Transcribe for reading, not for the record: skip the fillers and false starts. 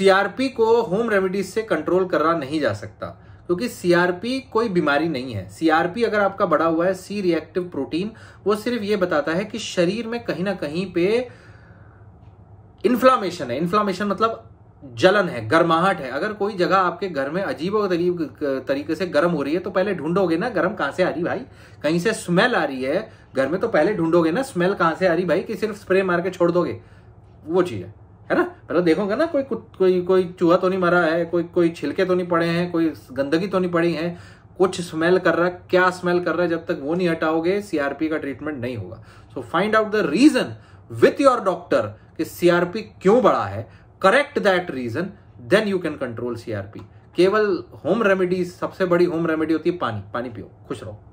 CRP को home remedies से control करा नहीं जा सकता, क्योंकि सीआरपी कोई बीमारी नहीं है। सीआरपी अगर आपका बढ़ा हुआ है, सी रिएक्टिव प्रोटीन, वो सिर्फ ये बताता है कि शरीर में कहीं ना कहीं पे इन्फ्लामेशन है। इन्फ्लामेशन मतलब जलन है, गर्माहट है। अगर कोई जगह आपके घर में अजीबोगरीब तरीके से गर्म हो रही है तो पहले ढूंढोगे ना गर्म कहां से आ रही भाई, कहीं से स्मेल आ रही है घर में तो पहले ढूंढोगे ना स्मेल कहां से आ रही भाई, कि सिर्फ स्प्रे मार के छोड़ दोगे? वो चीज है ना, पहले देखोगे ना कोई चूहा तो नहीं मरा है, कोई छिलके तो नहीं पड़े हैं, कोई गंदगी तो नहीं पड़ी है, कुछ स्मेल कर रहा है, क्या स्मेल कर रहा है, जब तक वो नहीं हटाओगे सीआरपी का ट्रीटमेंट नहीं होगा। So find out the reason with your doctor कि सीआरपी क्यों बढ़ा है, correct that reason, then you can control CRP. केवल होम रेमेडीज, सबसे बड़ी होम रेमेडी होती है पानी। पानी पियो, खुश रहो।